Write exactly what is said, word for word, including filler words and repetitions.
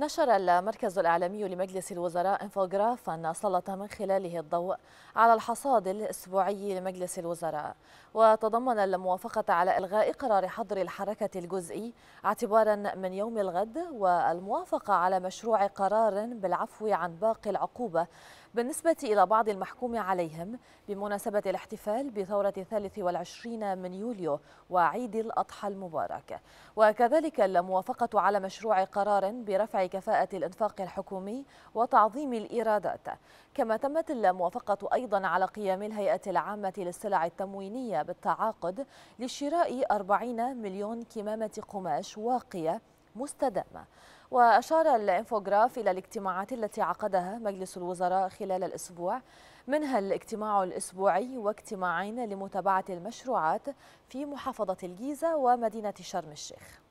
نشر المركز الإعلامي لمجلس الوزراء إنفوغرافاً سلط من خلاله الضوء على الحصاد الأسبوعي لمجلس الوزراء، وتضمن الموافقة على إلغاء قرار حظر الحركة الجزئي اعتباراً من يوم الغد، والموافقة على مشروع قرار بالعفو عن باقي العقوبة بالنسبة إلى بعض المحكوم عليهم بمناسبة الاحتفال بثورة الثالث والعشرين من يوليو وعيد الأضحى المبارك، وكذلك الموافقة على مشروع قرار برفع كفاءة الإنفاق الحكومي وتعظيم الإيرادات. كما تمت الموافقة أيضا على قيام الهيئة العامة للسلع التموينية بالتعاقد لشراء أربعين مليون كمامة قماش واقية مستدامة. وأشار الإنفوغراف إلى الاجتماعات التي عقدها مجلس الوزراء خلال الأسبوع، منها الاجتماع الأسبوعي واجتماعين لمتابعة المشروعات في محافظة الجيزة ومدينة شرم الشيخ.